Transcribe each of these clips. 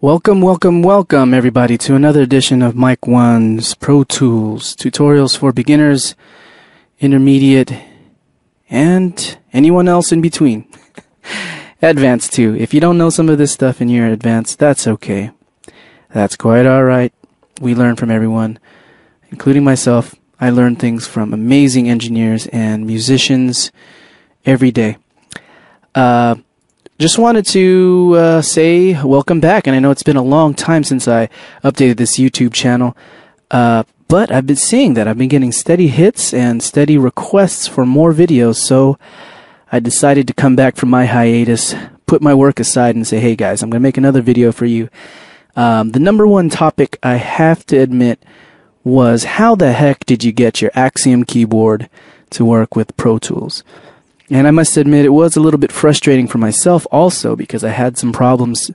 Welcome everybody to another edition of Mike One's Pro Tools, tutorials for beginners, intermediate, and anyone else in between. Advanced too. If you don't know some of this stuff and you're advanced, that's okay. That's quite alright. We learn from everyone, including myself. I learn things from amazing engineers and musicians every day. Just wanted to say welcome back, and I know it's been a long time since I updated this YouTube channel, but I've been seeing that. I've been getting steady hits and steady requests for more videos, so I decided to come back from my hiatus, put my work aside and say, hey guys, I'm going to make another video for you. The number one topic, I have to admit, was how the heck did you get your Axiom keyboard to work with Pro Tools? And I must admit, it was a little bit frustrating for myself also, because I had some problems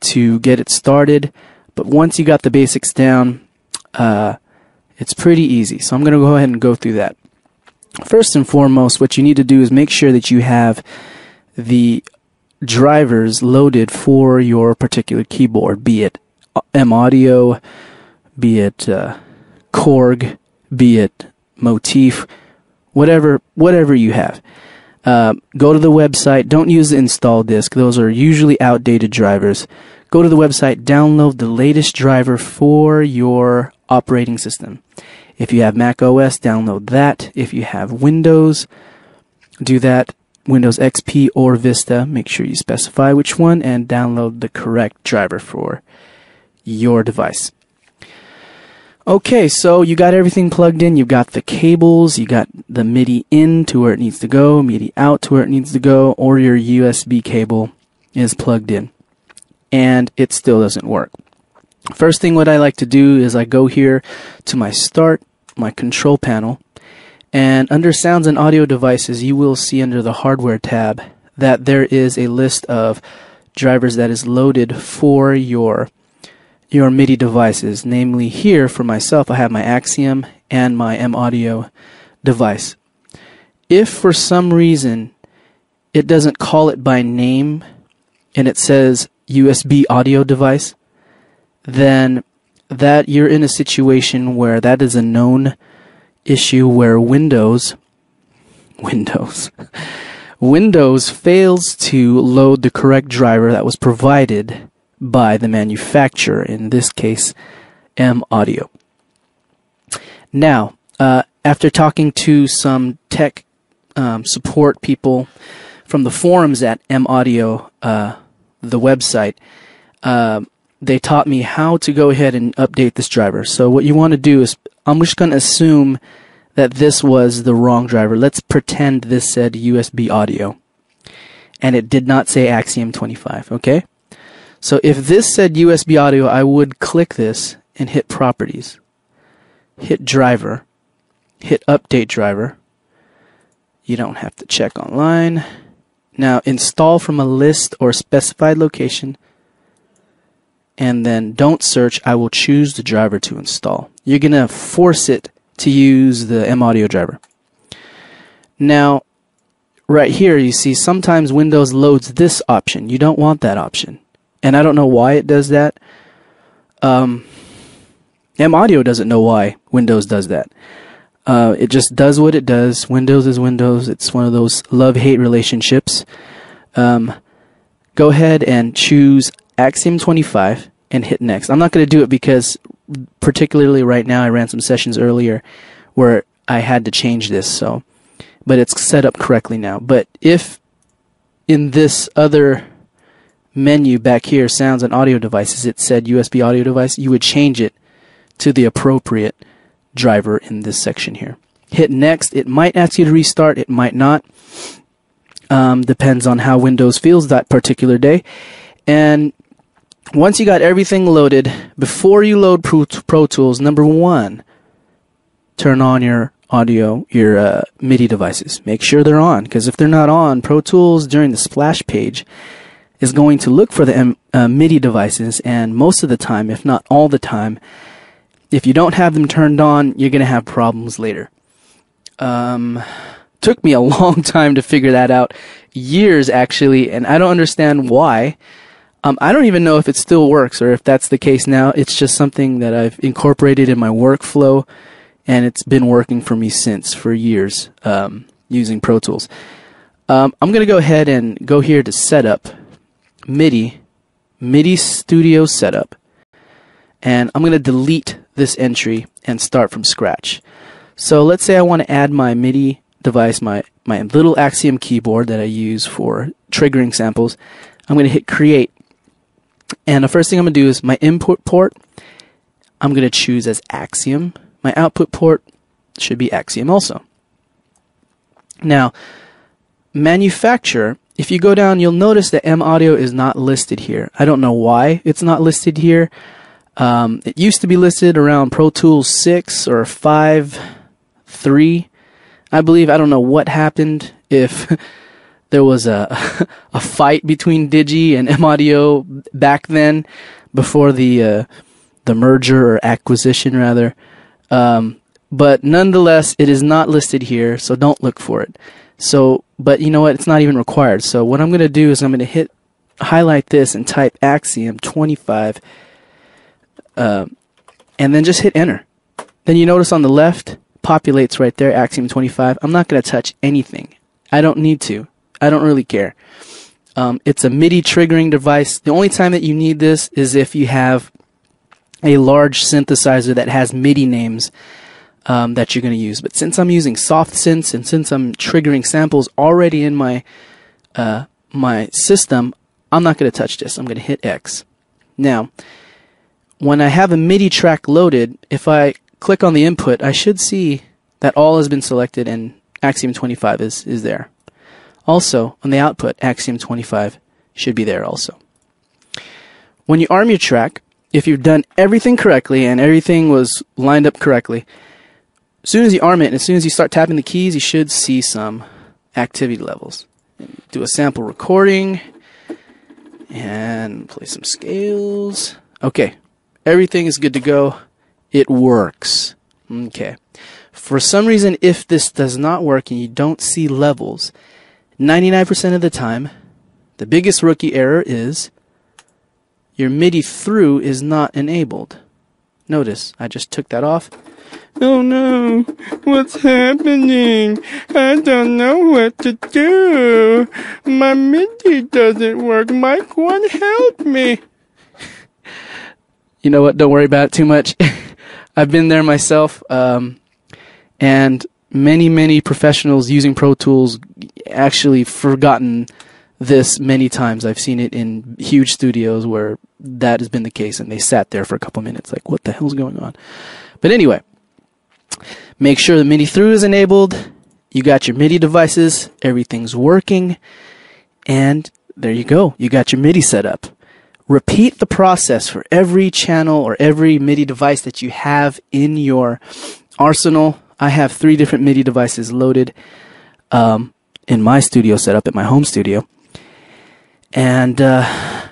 to get it started. But once you got the basics down, it's pretty easy. So I'm going to go ahead and go through that. First and foremost, what you need to do is make sure that you have the drivers loaded for your particular keyboard, be it M-Audio, be it Korg, be it Motif, whatever you have. Go to the website. Don't use the install disk. Those are usually outdated drivers. Go to the website, download the latest driver for your operating system. If you have macOS, download that. If you have Windows, do that. Windows XP or Vista. Make sure you specify which one and download the correct driver for your device. Okay, so you got everything plugged in. You've got the cables, you got the MIDI in to where it needs to go, MIDI out to where it needs to go, or your USB cable is plugged in. And it still doesn't work. First thing what I like to do is I go here to my start, my control panel, and under sounds and audio devices, you will see under the hardware tab that there is a list of drivers that is loaded for your MIDI devices. Namely, here for myself, I have my Axiom and my M-Audio device. If for some reason it doesn't call it by name and it says USB audio device, then that you're in a situation where that is a known issue where Windows fails to load the correct driver that was provided by the manufacturer, in this case M-Audio. Now, after talking to some tech support people from the forums at M-Audio, the website, they taught me how to go ahead and update this driver. So what you want to do is, I'm just going to assume that this was the wrong driver. Let's pretend this said USB audio and it did not say Axiom 25, okay? So if this said USB audio, I would click this and hit properties, hit driver, hit update driver. You don't have to check online. Now install from a list or specified location, and then don't search. I will choose the driver to install. You're going to force it to use the M-Audio driver. Now right here you see sometimes Windows loads this option. You don't want that option. And I don't know why it does that. M-Audio doesn't know why Windows does that. It just does what it does. Windows is Windows. It's one of those love-hate relationships. Go ahead and choose Axiom 25 and hit next. I'm not going to do it because particularly right now I ran some sessions earlier where I had to change this. So, but it's set up correctly now. But if in this other menu back here, sounds and audio devices, it said USB audio device, you would change it to the appropriate driver in this section here. Hit next. It might ask you to restart, it might not. Depends on how Windows feels that particular day. And once you got everything loaded, before you load Pro Tools, number one, turn on your audio, your MIDI devices. Make sure they're on, because if they're not on, Pro Tools during the splash page is going to look for the MIDI devices, and most of the time, if not all the time, if you don't have them turned on, you're going to have problems later. Took me a long time to figure that out, years actually, and I don't understand why. I don't even know if it still works or if that's the case now. It's just something that I've incorporated in my workflow, and it's been working for me since, for years, using Pro Tools. I'm going to go ahead and go here to Setup, MIDI Studio Setup, and I'm going to delete this entry and start from scratch. So let's say I want to add my MIDI device, my little Axiom keyboard that I use for triggering samples. I'm going to hit Create, and the first thing I'm going to do is my input port, I'm going to choose as Axiom. My output port should be Axiom also. Now, manufacturer, if you go down, you'll notice that M-Audio is not listed here. I don't know why it's not listed here. It used to be listed around Pro Tools 6 or 5.3, I believe. I don't know what happened, if there was a fight between Digi and M-Audio back then, before the merger or acquisition, rather. But nonetheless, it is not listed here, so don't look for it. So, but you know what? It's not even required. So what I'm going to do is I'm going to hit highlight this and type Axiom 25, and then just hit Enter. Then you notice on the left populates right there, Axiom 25. I'm not going to touch anything. I don't need to. I don't really care. It's a MIDI triggering device. The only time that you need this is if you have a large synthesizer that has MIDI names that you're going to use. But since I'm using soft synths, and since I'm triggering samples already in my my system, I'm not going to touch this. I'm going to hit X. Now, when I have a MIDI track loaded, if I click on the input, I should see that all has been selected and Axiom 25 is there. Also, on the output, Axiom 25 should be there also. When you arm your track, if you've done everything correctly and everything was lined up correctly, as soon as you arm it, and as soon as you start tapping the keys, you should see some activity levels. Do a sample recording and play some scales. Okay, everything is good to go. It works. Okay. For some reason, if this does not work and you don't see levels, 99% of the time, the biggest rookie error is your MIDI through is not enabled. Notice, I just took that off. Oh no, what's happening? I don't know what to do. My MIDI doesn't work. Mike One, help me. You know what, don't worry about it too much. I've been there myself, and many professionals using Pro Tools actually forgotten this many times. I've seen it in huge studios where that has been the case, and they sat there for a couple minutes like, what the hell's going on? But anyway, make sure the MIDI through is enabled, you got your MIDI devices, everything's working, and there you go. You got your MIDI set up. Repeat the process for every channel or every MIDI device that you have in your arsenal. I have 3 different MIDI devices loaded in my studio setup at my home studio, and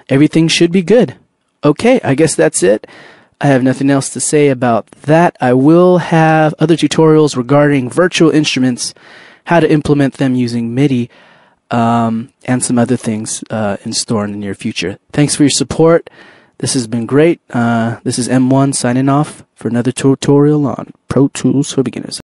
everything should be good. Okay, I guess that's it. I have nothing else to say about that. I will have other tutorials regarding virtual instruments, how to implement them using MIDI, and some other things in store in the near future. Thanks for your support. This has been great. This is M1 signing off for another tutorial on Pro Tools for Beginners.